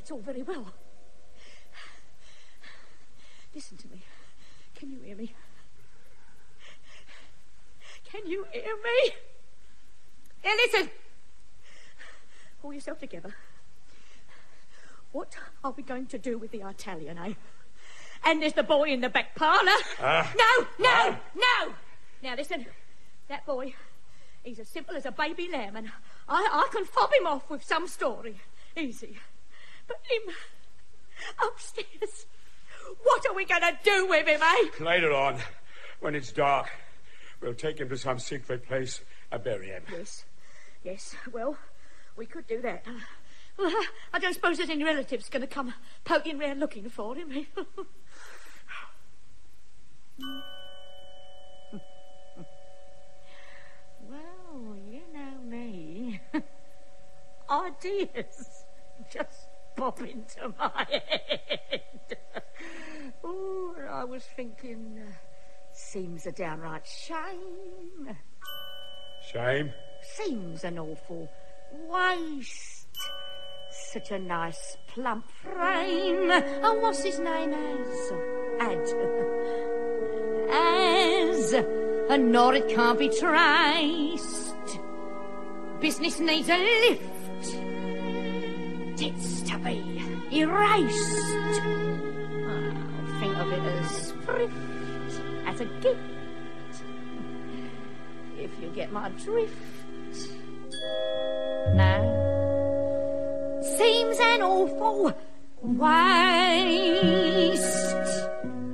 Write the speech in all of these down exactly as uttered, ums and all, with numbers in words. That's all very well. Listen to me. Can you hear me? Can you hear me? Now listen. Pull yourself together. What are we going to do with the Italian, eh? And there's the boy in the back parlour. Uh, no, no, uh. no. Now listen, that boy, he's as simple as a baby lamb, and I, I can fob him off with some story. Easy. But him upstairs, what are we going to do with him, eh? Later on, when it's dark, we'll take him to some secret place and bury him. Yes, yes, well, we could do that. Well, I don't suppose there's any relatives going to come poking round looking for him. Well, you know me. Ideas just pop into my head. Oh, I was thinking, uh, seems a downright shame. Shame? Seems an awful waste. Such a nice plump frame. Oh, what's his name as? Ad. As. And nor it can't be traced. Business needs a lift. Debts to be erased. Oh, think of it as thrift, as a gift. If you get my drift. No. Seems an awful waste.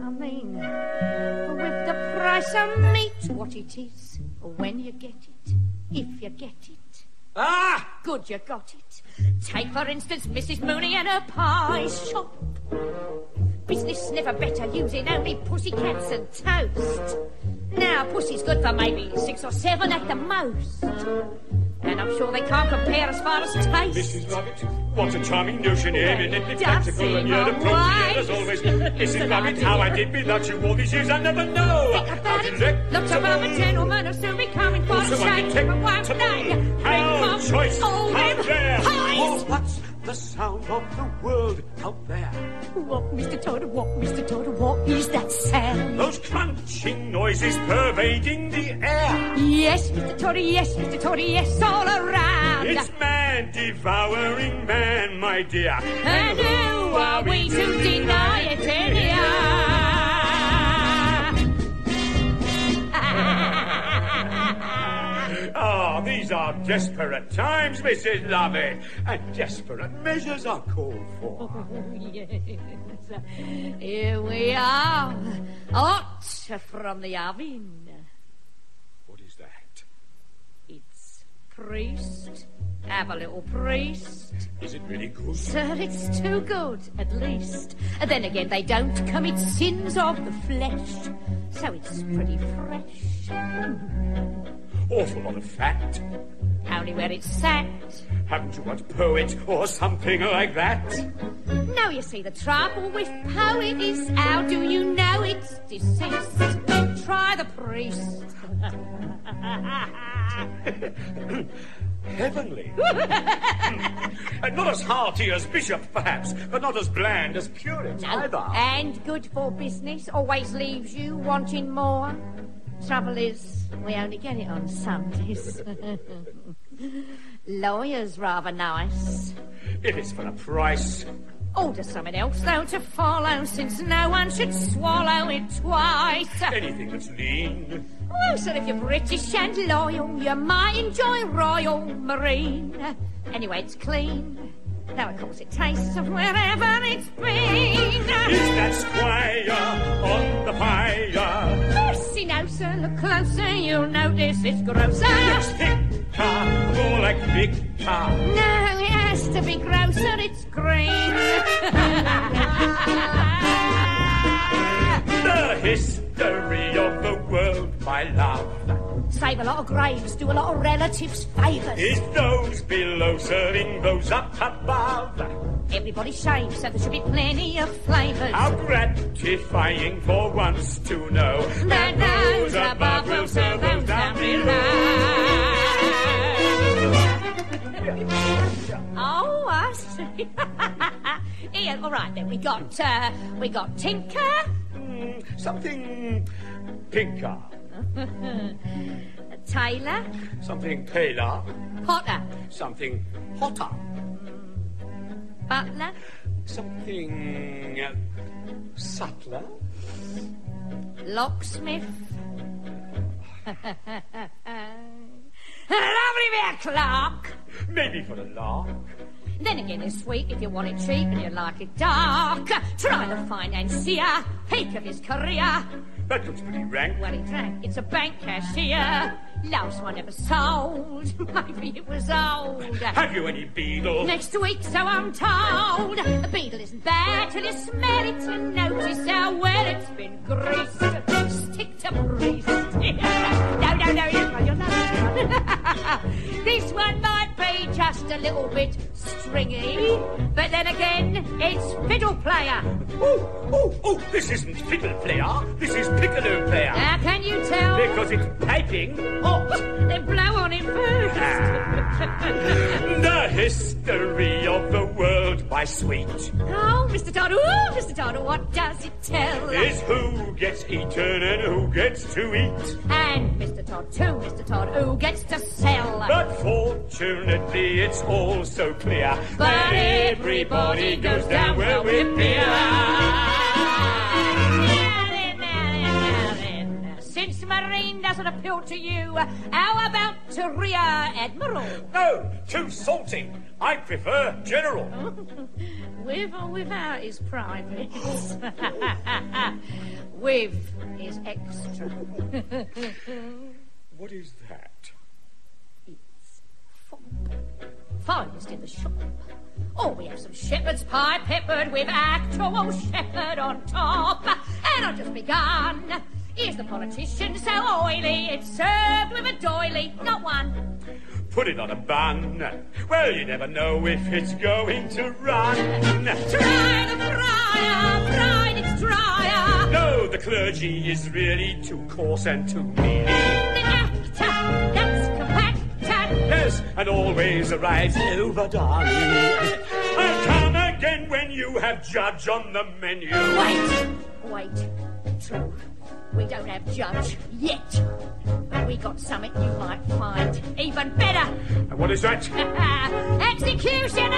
I mean, with the price of meat, what it is, when you get it, if you get it. Ah! Good, you got it. Take, for instance, Missus Mooney and her pie shop. Business never better, using only pussycats and toast. Now, pussy's good for maybe six or seven at the most. And I'm sure they can't compare as far as taste. Missus Rabbit, what a charming notion, eminently practical, and you're the property as always. Missus Rabbit, how I did without you all these years, I never know. Think about it, lots of other gentlemen will soon be coming for a change from one day. How choice, how rare. Oh, what's the sound of the world out there? What, Mister Todd, what, Mister Todd, what is that sound? Those crunching noises pervading the air. Yes, Mister Todd, yes, Mister Todd, yes, all around. It's man devouring man, my dear. And, and who are we to deny it anyhow? Ah, these are desperate times, Missus Lovey, and desperate measures are called for. Oh, yes. Here we are, hot from the oven. What is that? It's priest. Have a little priest. Is it really good? Sir, it's too good, at least. Then again, they don't commit sins of the flesh, so it's pretty fresh. Awful lot of fat. Only where it's sat. Haven't you got poet or something like that? No, you see, the trouble with poet is, how do you know it's deceased? Try the priest. Heavenly. And not as hearty as bishop, perhaps, but not as bland as curate no. either. And good for business, always leaves you wanting more. Trouble is, we only get it on Sundays. Lawyer's rather nice. If it's for a price. Order something else, though, to follow, since no one should swallow it twice. Anything that's lean. Oh, so if you're British and loyal, you might enjoy Royal Marine. Anyway, it's clean. Now, of course, it tastes of wherever it's been. Is that squire on the fire? Mercy, no, sir. Look closer, you'll notice it's grosser. It's thicker, more like Victor. No, it has to be grosser, it's green. The history of the world, my love. Save a lot of graves, do a lot of relatives favours. Is those below serving those up above? Everybody shaves, so there should be plenty of flavours. How gratifying for once to know that, that those above will serve those down below. Oh, I see. brilliant. All right, then, we got, uh, we got Tinker. Mm, something pinker. Taylor. Something paler. Potter. Something hotter. Butler. Something uh, subtler. Locksmith. Lovely bit of clock. Maybe for a lark. Then again this week, if you want it cheap and you like it dark, try the financier, peak of his career. That looks pretty rank. Well, it rank. It's a bank cashier. Last one ever sold. Maybe it was old. Have you any beadle? Next week, so I'm told. A beadle isn't bad till you smell it and notice how well it's been greased. Stick to grease. No, no, no, you're not. This one might be just a little bit stringy, but then again, it's fiddle player. Oh, oh, oh, this isn't fiddle player. This is piccolo player. How can you tell? Because it's piping hot. Then blow on it first. The history of the world, my sweet. Oh, Mister Todd, oh, Mister Todd, what does it tell? Is who gets eaten and who gets to eat. And Mister Todd, too, Mister Todd, who gets to sell. But fortunately, it's all so clear. But everybody goes down well with beer. Since marine doesn't appeal to you, how about to rear admiral? No, too salty. I prefer general. With or without his private. With his extra. What is that? It's finest in the shop. Oh, we have some shepherd's pie peppered with actual shepherd on top. And I've just begun. Here's the politician, so oily, it's served with a doily, not one. Put it on a bun. Well, you never know if it's going to run. Try the friar, fried its drier. No, the clergy is really too coarse and too mealy. The actor, that's compacted. Yes, and always arrives overdone. I'll come again when you have judge on the menu. Wait, wait, true. We don't have judge yet, but we got something you might find even better. And what is that? Executioner!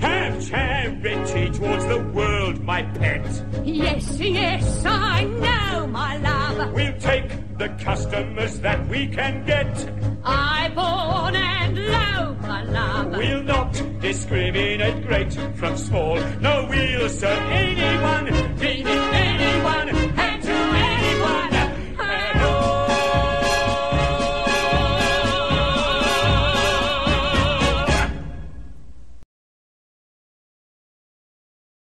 Have charity towards the world, my pet. Yes, yes, I know, my love. We'll take the customers that we can get. High born and low, my love. We'll not discriminate great from small. No, we'll serve any.